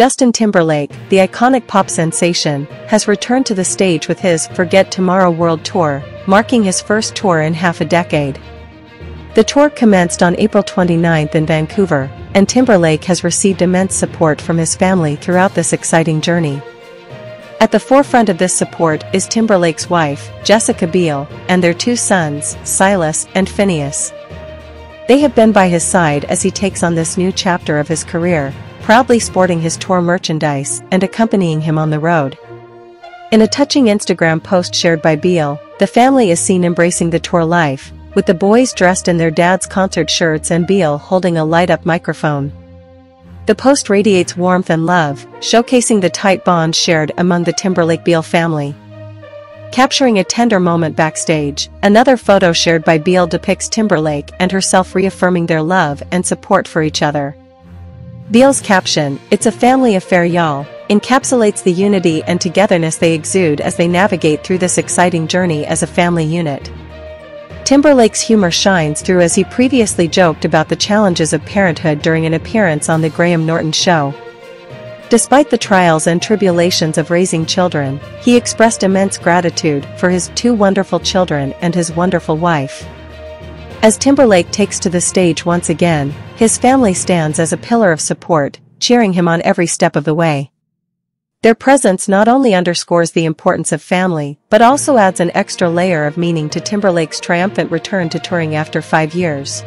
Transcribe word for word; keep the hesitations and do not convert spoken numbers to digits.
Justin Timberlake, the iconic pop sensation, has returned to the stage with his Forget Tomorrow World Tour, marking his first tour in half a decade. The tour commenced on April twenty-ninth in Vancouver, and Timberlake has received immense support from his family throughout this exciting journey. At the forefront of this support is Timberlake's wife, Jessica Biel, and their two sons, Silas and Phineas. They have been by his side as he takes on this new chapter of his career, proudly sporting his tour merchandise and accompanying him on the road. In a touching Instagram post shared by Biel, the family is seen embracing the tour life, with the boys dressed in their dad's concert shirts and Biel holding a light-up microphone. The post radiates warmth and love, showcasing the tight bond shared among the Timberlake-Biel family. Capturing a tender moment backstage, another photo shared by Biel depicts Timberlake and herself reaffirming their love and support for each other. Biel's caption, "It's a family affair y'all," encapsulates the unity and togetherness they exude as they navigate through this exciting journey as a family unit. Timberlake's humor shines through as he previously joked about the challenges of parenthood during an appearance on The Graham Norton Show. Despite the trials and tribulations of raising children, he expressed immense gratitude for his two wonderful children and his wonderful wife. As Timberlake takes to the stage once again, his family stands as a pillar of support, cheering him on every step of the way. Their presence not only underscores the importance of family, but also adds an extra layer of meaning to Timberlake's triumphant return to touring after five years.